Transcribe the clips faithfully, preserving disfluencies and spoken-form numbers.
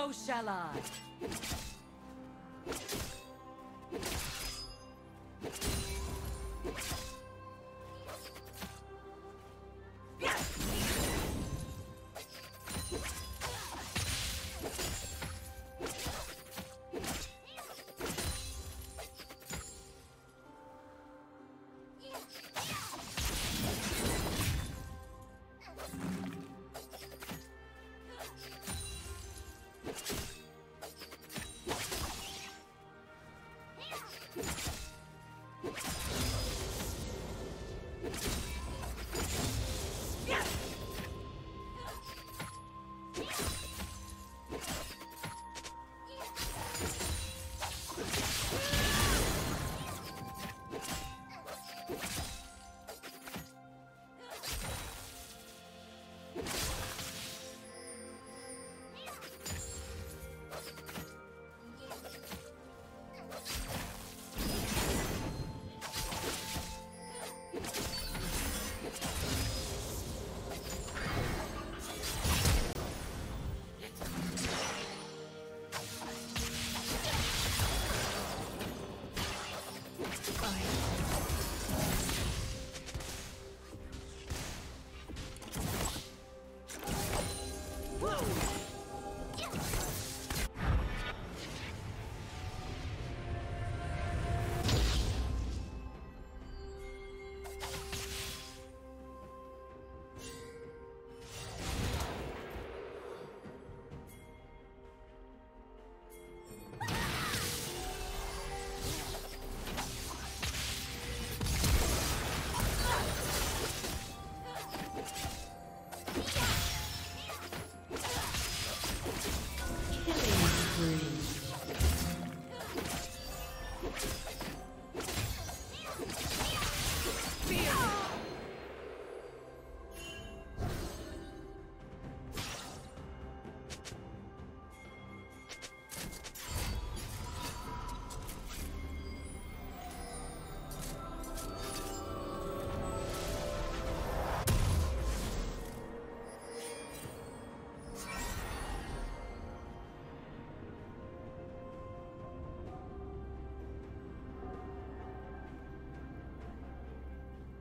So shall I.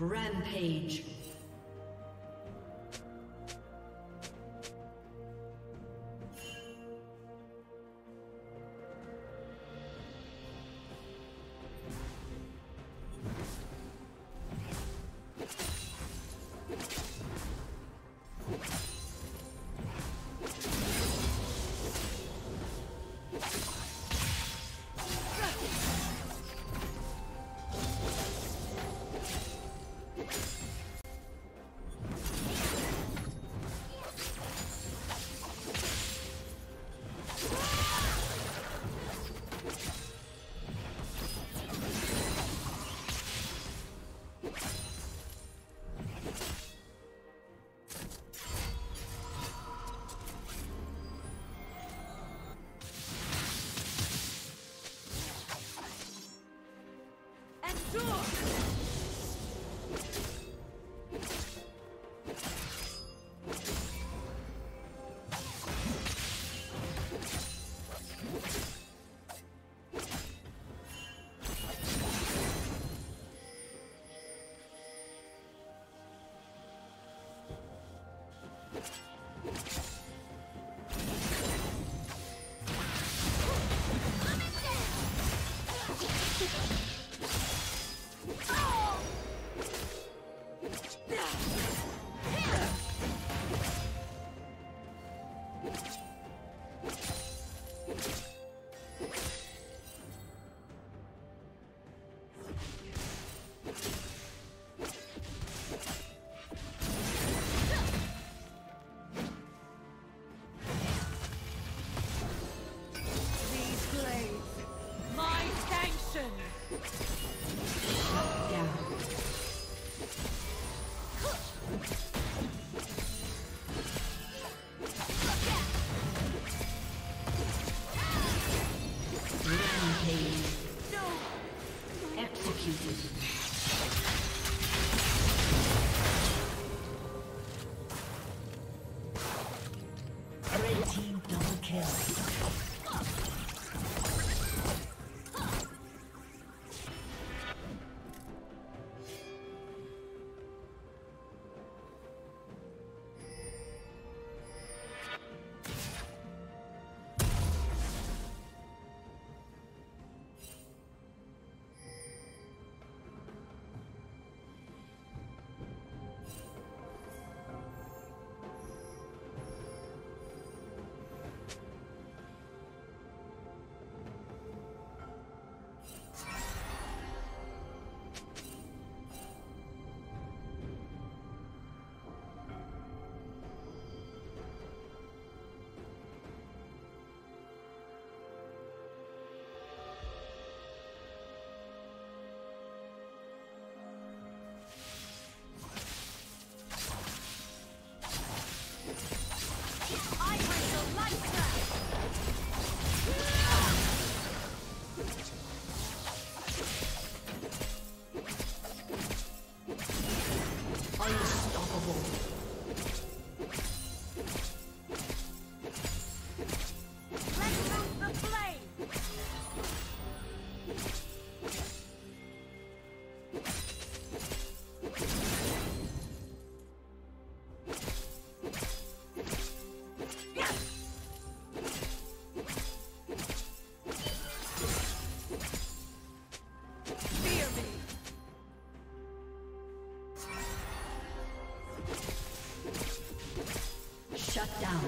Rampage. Yeah. kill. Shut down.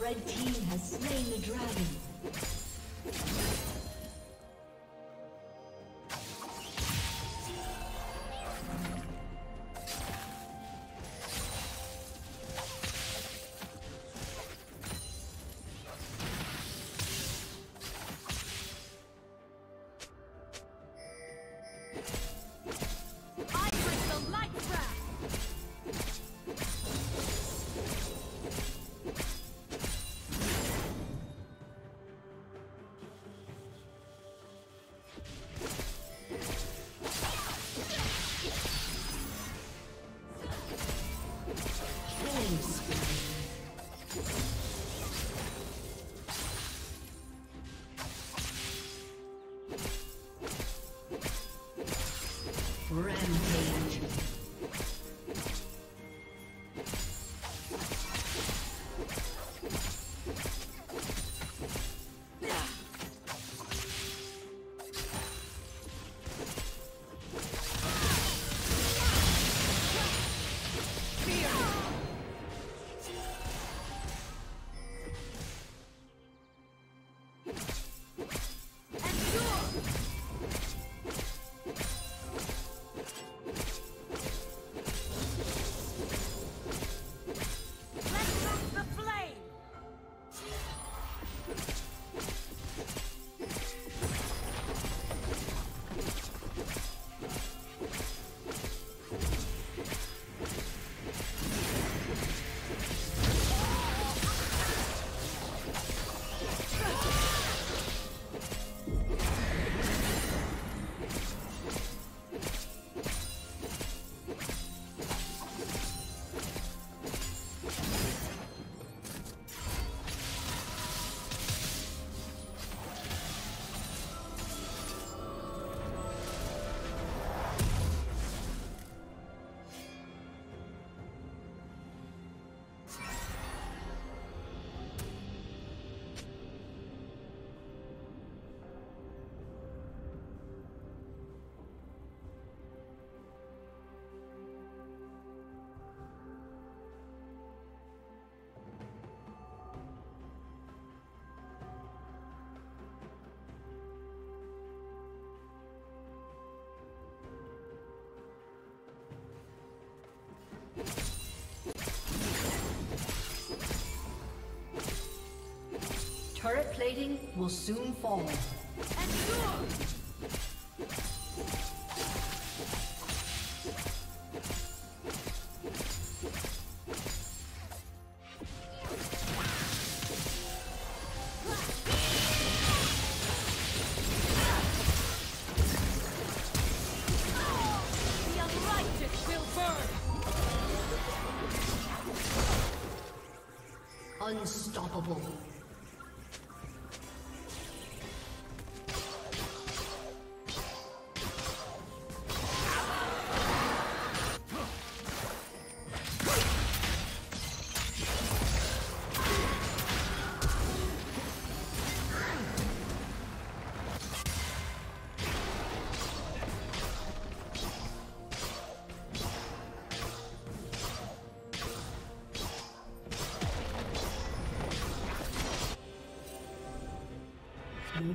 Red team has slain the dragon. Turret plating will soon fall. Unstoppable. Blue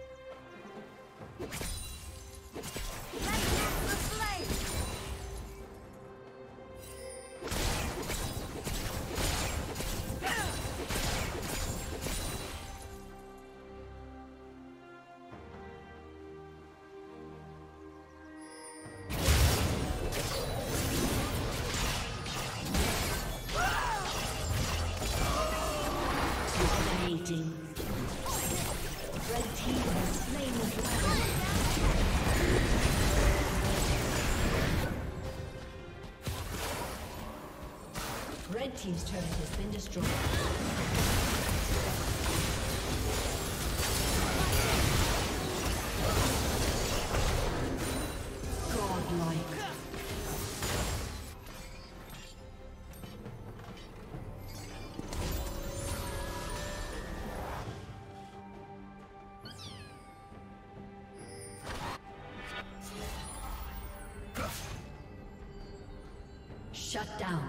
destroyed. Red team's turret has been destroyed. Shut down.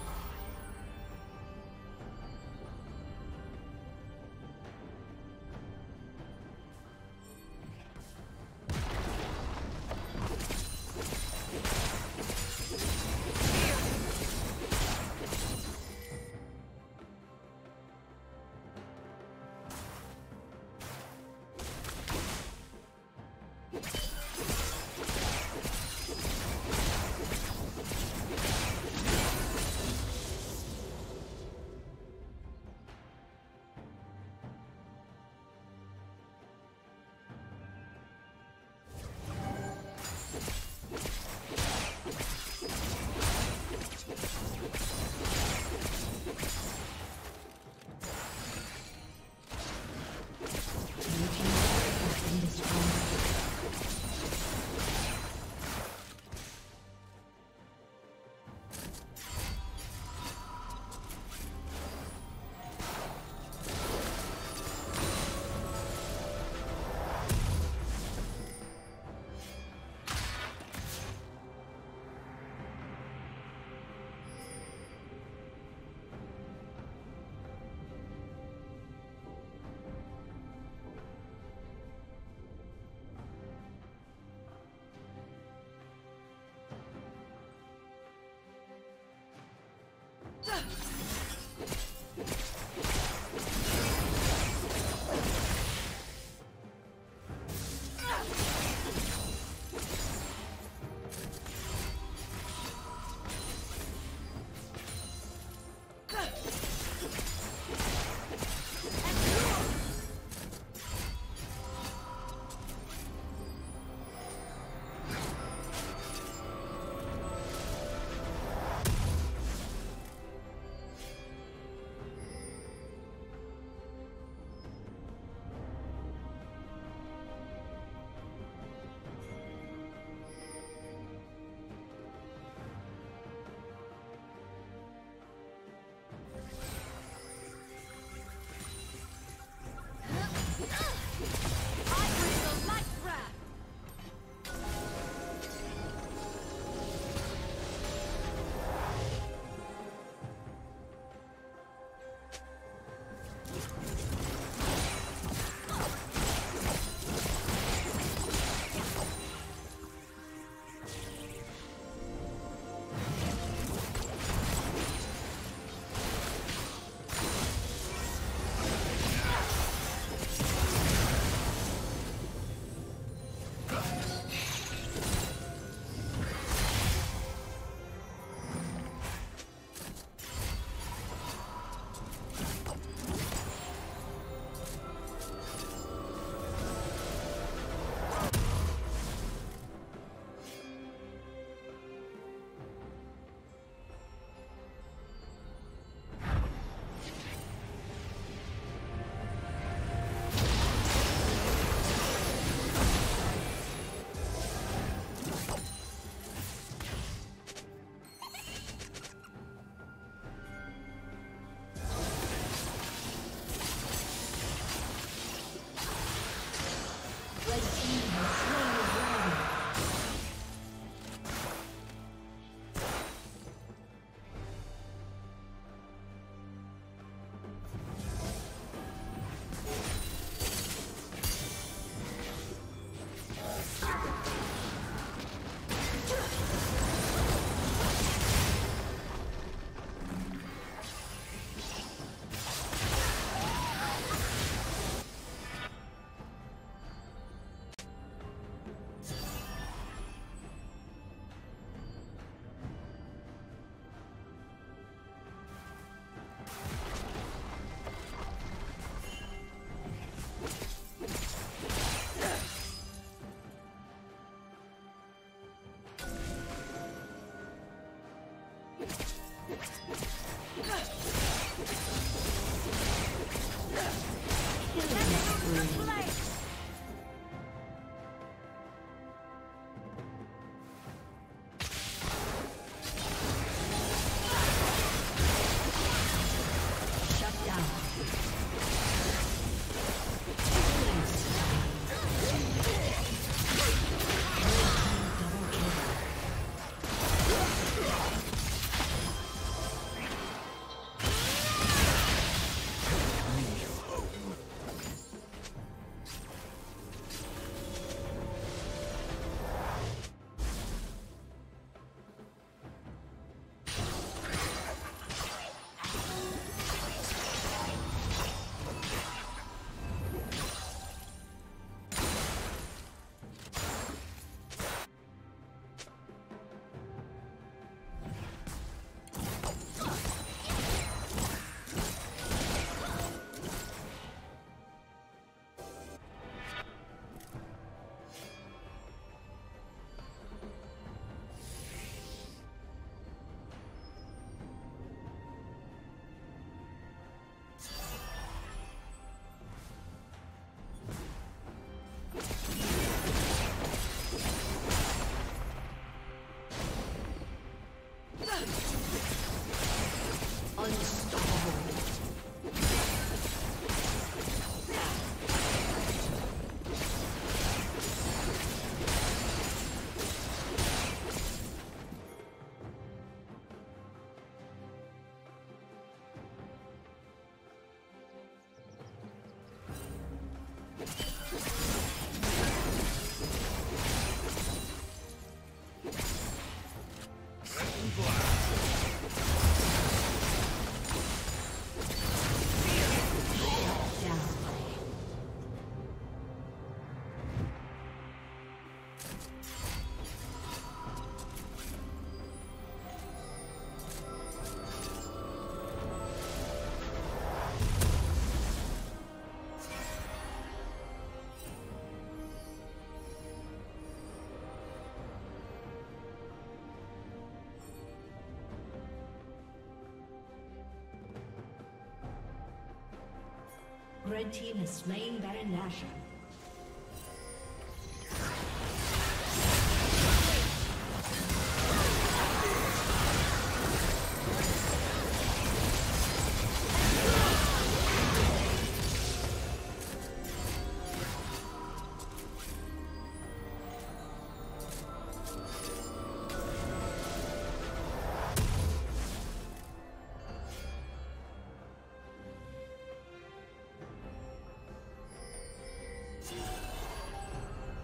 Red team has slain Baron Nashor.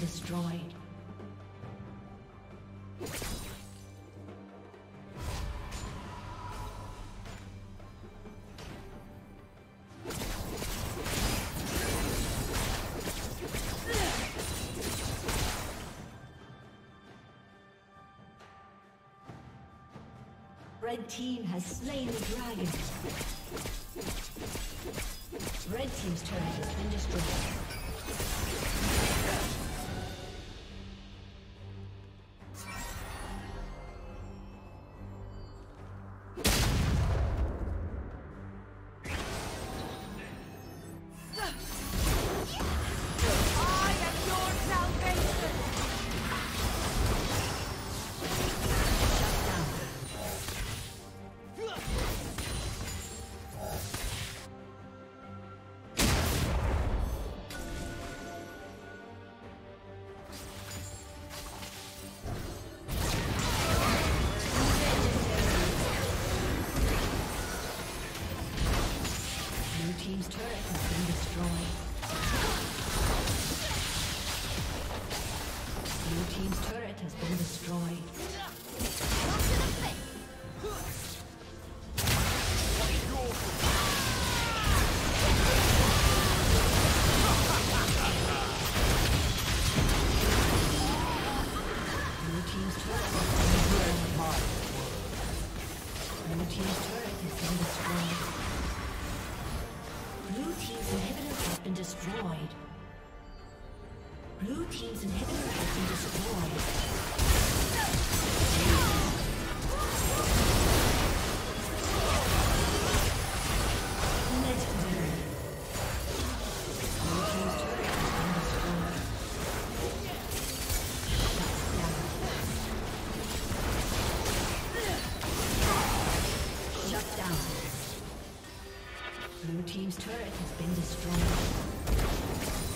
Destroyed. Red team has slain the dragon. Red team's turret has been destroyed. Blue team's turret has been destroyed.